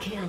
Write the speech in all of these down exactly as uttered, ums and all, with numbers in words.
Kill.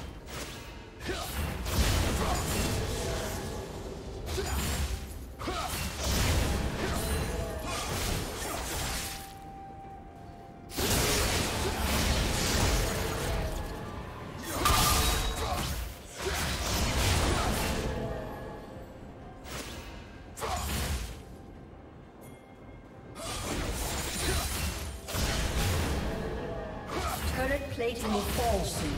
Plating will fall soon.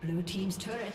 Blue team's turret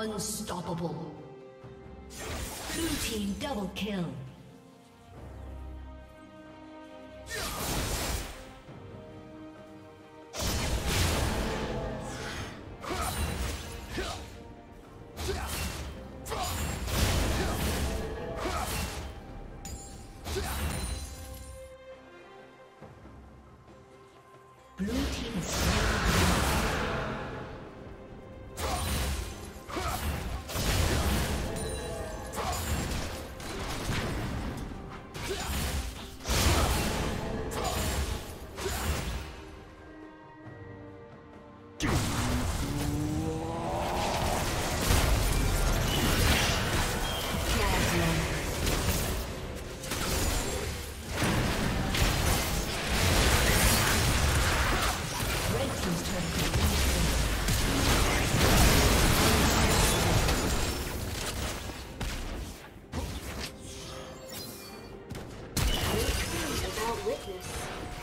Unstoppable. Blue team double kill.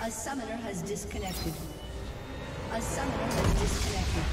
A summoner has disconnected. A summoner has disconnected.